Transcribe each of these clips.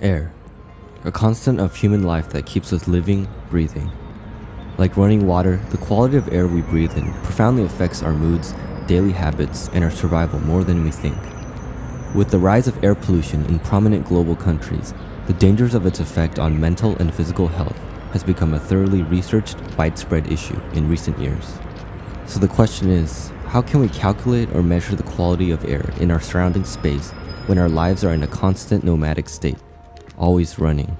Air, a constant of human life that keeps us living, breathing. Like running water, the quality of air we breathe in profoundly affects our moods, daily habits, and our survival more than we think. With the rise of air pollution in prominent global countries, the dangers of its effect on mental and physical health has become a thoroughly researched, widespread issue in recent years. So the question is, how can we calculate or measure the quality of air in our surrounding space when our lives are in a constant nomadic state, always running?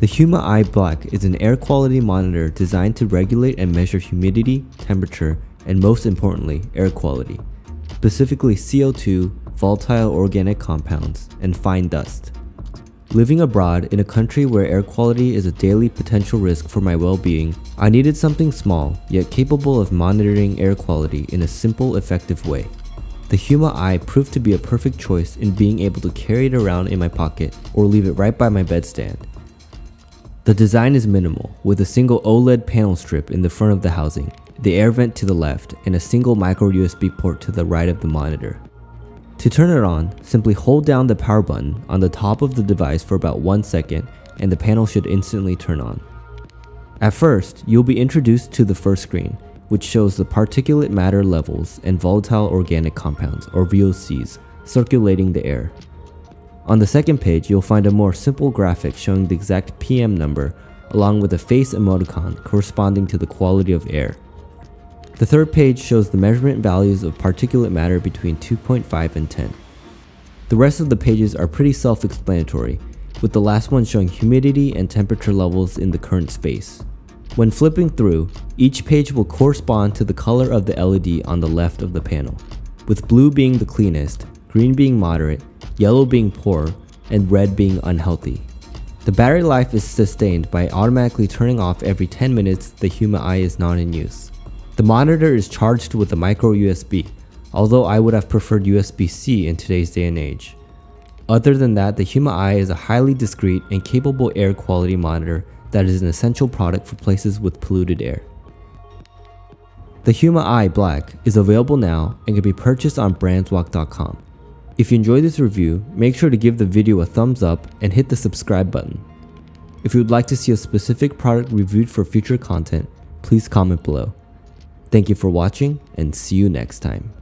The Huma-i Black is an air quality monitor designed to regulate and measure humidity, temperature, and most importantly, air quality, specifically CO2, volatile organic compounds, and fine dust. Living abroad in a country where air quality is a daily potential risk for my well-being, I needed something small yet capable of monitoring air quality in a simple, effective way. The Huma-i proved to be a perfect choice in being able to carry it around in my pocket or leave it right by my bedstand. The design is minimal, with a single OLED panel strip in the front of the housing, the air vent to the left, and a single micro USB port to the right of the monitor. To turn it on, simply hold down the power button on the top of the device for about 1 second and the panel should instantly turn on. At first, you'll be introduced to the first screen, which shows the particulate matter levels and volatile organic compounds, or VOCs, circulating the air. On the second page, you'll find a more simple graphic showing the exact PM number, along with a face emoticon corresponding to the quality of air. The third page shows the measurement values of particulate matter between 2.5 and 10. The rest of the pages are pretty self-explanatory, with the last one showing humidity and temperature levels in the current space. When flipping through, each page will correspond to the color of the LED on the left of the panel, with blue being the cleanest, green being moderate, yellow being poor, and red being unhealthy. The battery life is sustained by automatically turning off every 10 minutes the Huma-i is not in use. The monitor is charged with a micro USB, although I would have preferred USB-C in today's day and age. Other than that, the Huma-i is a highly discreet and capable air quality monitor that is an essential product for places with polluted air. The Huma-i Black is available now and can be purchased on BrandsWalk.com. If you enjoyed this review, make sure to give the video a thumbs up and hit the subscribe button. If you would like to see a specific product reviewed for future content, please comment below. Thank you for watching and see you next time.